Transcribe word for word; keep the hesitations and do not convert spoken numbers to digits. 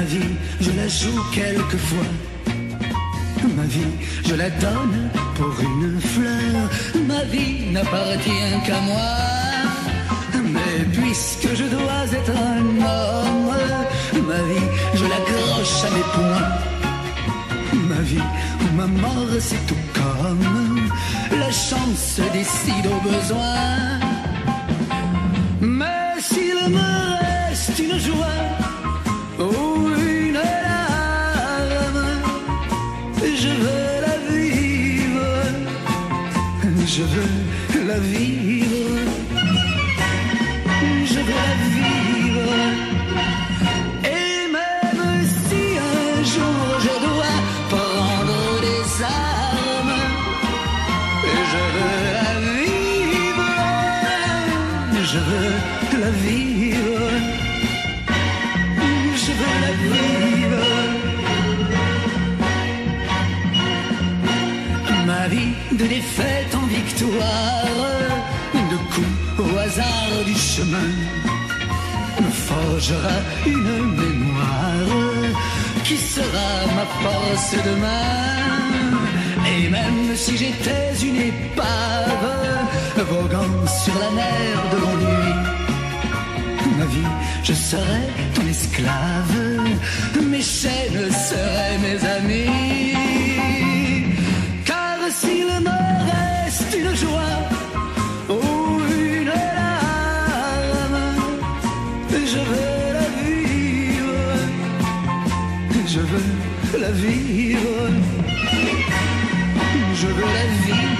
ma vie, je la joue quelquefois. Ma vie, je la donne pour une fleur. Ma vie n'appartient qu'à moi. Mais puisque je dois être un homme, ma vie, je l'accroche à mes poings. Ma vie ou ma mort, c'est tout comme la chance décide au besoin. Mais s'il me reste une joie ou une larme, je veux la vivre, je veux la vivre, je veux la vivre. Et même si un jour je dois prendre des armes, je veux la vivre, je veux la vivre. Ma vie de défaite en victoire, de coups au hasard du chemin, me forgera une mémoire qui sera ma force demain. Et même si j'étais une épave voguant sur la mer de l'ennui, ma vie, je serais ton esclave, mes chaînes seraient mes amis. Car s'il me reste une joie ou une larme, je veux la vivre, je veux la vivre, je veux la vivre.